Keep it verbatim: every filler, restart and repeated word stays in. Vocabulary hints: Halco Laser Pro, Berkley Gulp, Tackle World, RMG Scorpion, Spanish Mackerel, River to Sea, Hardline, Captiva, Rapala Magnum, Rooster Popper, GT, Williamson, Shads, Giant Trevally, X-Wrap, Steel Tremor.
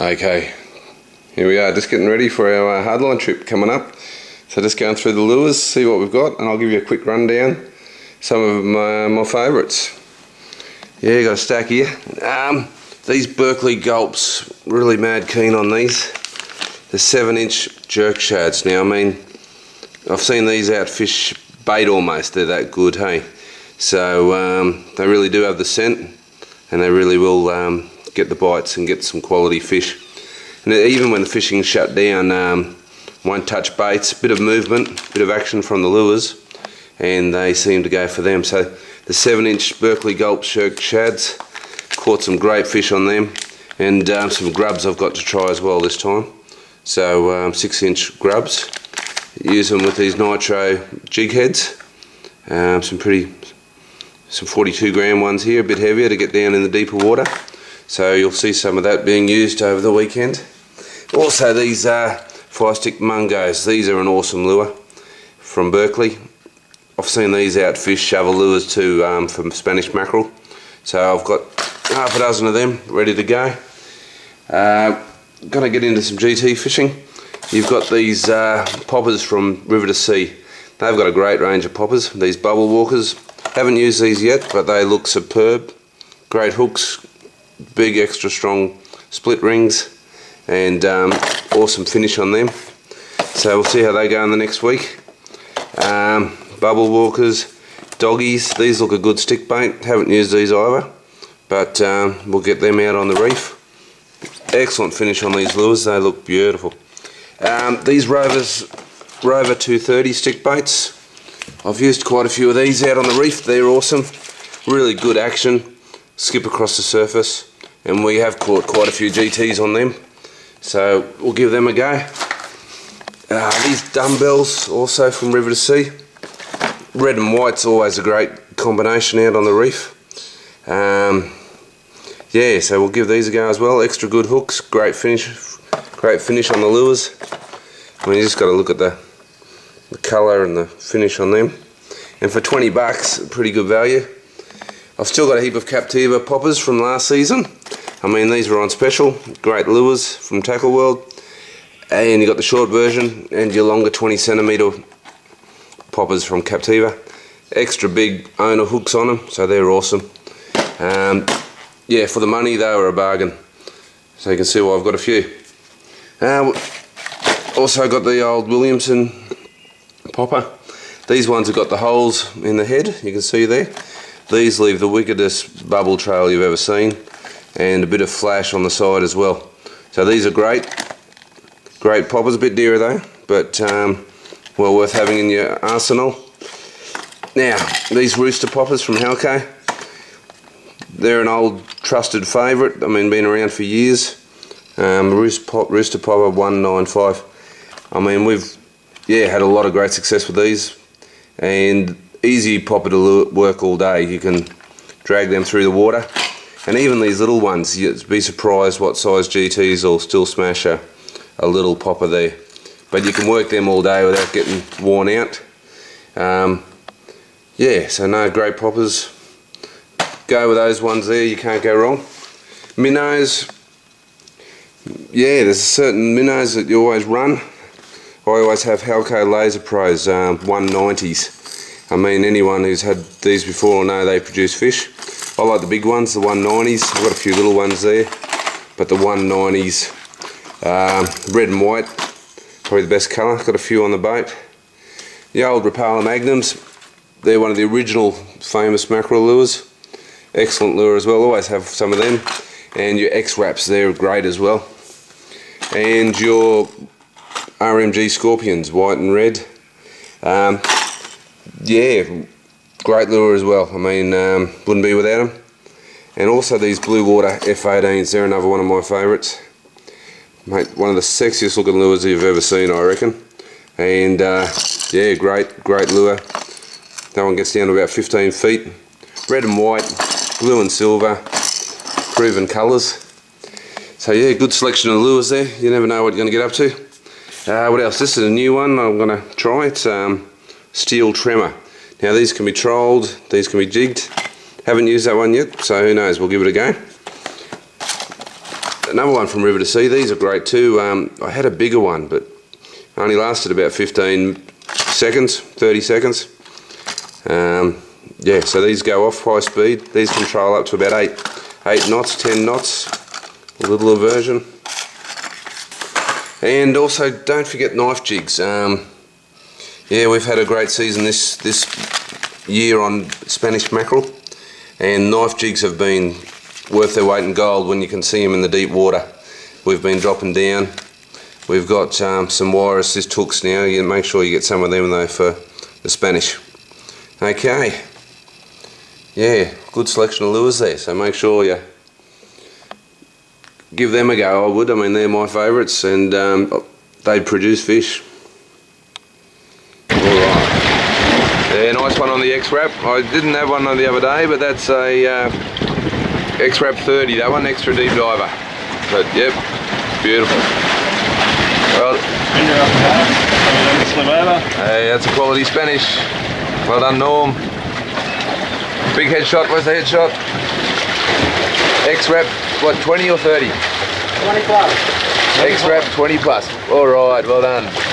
Okay, here we are, just getting ready for our uh, hardline trip coming up. So just going through the lures, see what we've got, and I'll give you a quick rundown. Some of my, my favourites. Yeah, you got a stack here. Um, these Berkley Gulps, really mad keen on these. The seven inch jerk shads. Now, I mean, I've seen these out fish bait almost. They're that good, hey? So um, they really do have the scent, and they really will um, get the bites and get some quality fish. And even when the fishing's shut down, um, won't touch baits, bit of movement, bit of action from the lures, and they seem to go for them. So the seven inch Berkley Gulp Shirk Shads, caught some great fish on them, and um, some grubs I've got to try as well this time. So um, six inch grubs, use them with these nitro jig heads, um, some pretty, some forty-two gram ones here, a bit heavier to get down in the deeper water. So you'll see some of that being used over the weekend. Also these uh, Fire Stick Mungos, these are an awesome lure from Berkley. I've seen these outfish shovel lures too um, from Spanish Mackerel, so I've got half a dozen of them ready to go. Uh, gonna get into some G T fishing. You've got these uh, poppers from River to Sea. They've got a great range of poppers, these bubble walkers. Haven't used these yet, but they look superb. Great hooks, big extra strong split rings, and um, awesome finish on them. So we'll see how they go in the next week. Um, bubble walkers, doggies, these look a good stick bait. Haven't used these either, but um, we'll get them out on the reef. Excellent finish on these lures, they look beautiful. Um, these Rovers, Rover two thirty stick baits, I've used quite a few of these out on the reef. They're awesome, really good action, skip across the surface, and we have caught quite a few G Ts on them. So we'll give them a go. Uh, these dumbbells, also from River to Sea. Red and white's always a great combination out on the reef. Um, yeah, so we'll give these a go as well. Extra good hooks, great finish, great finish on the lures. I mean, you just got to look at the, the colour and the finish on them. And for twenty bucks, pretty good value. I've still got a heap of Captiva poppers from last season. I mean, these were on special, great lures from Tackle World, and you got the short version and your longer twenty centimetre poppers from Captiva. Extra big owner hooks on them, so they're awesome. Um, yeah, for the money they were a bargain. So you can see why I've got a few. Uh, also got the old Williamson popper. These ones have got the holes in the head, you can see there. These leave the wickedest bubble trail you've ever seen, and a bit of flash on the side as well. So these are great, great poppers, a bit dearer though, but um, well worth having in your arsenal. Now, these Rooster Poppers from Halco, they're an old trusted favourite, I mean, been around for years. Um, Rooster, Pop, Rooster Popper one ninety-five, I mean, we've, yeah, had a lot of great success with these, and easy popper to work all day. You can drag them through the water. And even these little ones, you'd be surprised what size G Ts will still smash a, a little popper there. But you can work them all day without getting worn out. Um, yeah, so no, great poppers. Go with those ones there, you can't go wrong. Minnows, yeah, there's certain minnows that you always run. I always have Halco Laser Pros um, one nineties. I mean, anyone who's had these before will know they produce fish. I like the big ones, the one nineties. I've got a few little ones there, but the one nineties, um, red and white, probably the best colour. Got a few on the boat. The old Rapala Magnums, they're one of the original famous mackerel lures. Excellent lure as well, always have some of them. And your X-Wraps, they're great as well. And your R M G Scorpions, white and red. Um, yeah. Great lure as well, I mean, um, wouldn't be without them. And also these Blue Water F eighteens, they're another one of my favourites. Mate, one of the sexiest looking lures you've ever seen, I reckon. And uh, yeah, great, great lure. That one gets down to about fifteen feet. Red and white, blue and silver, proven colours. So yeah, good selection of lures there. You never know what you're going to get up to. Uh, what else? This is a new one I'm going to try. It's um, Steel Tremor. Now these can be trolled, these can be jigged. Haven't used that one yet, so who knows, we'll give it a go. another one from River to Sea. These are great too. Um, I had a bigger one, but only lasted about fifteen seconds, thirty seconds. Um, yeah, so these go off high speed. These control up to about eight, eight knots, ten knots, a little aversion. And also, don't forget knife jigs. Um, yeah, we've had a great season this this year on Spanish mackerel, and knife jigs have been worth their weight in gold when you can see them in the deep water. We've been dropping down. We've got um, some wire assist hooks now. You make sure you get some of them though for the Spanish. Okay, yeah, good selection of lures there, so make sure you give them a go. I would, I mean, they're my favourites, and um, they produce fish. Alright, yeah, nice one on the X-Wrap. I didn't have one the other day, but that's a uh, X-Wrap thirty, that one, extra deep diver. But yep, beautiful. Well, hey, that's a quality Spanish. Well done, Norm. Big headshot, where's the headshot? X-Wrap, what, twenty or thirty? twenty plus. X-Wrap twenty plus. Alright, well done.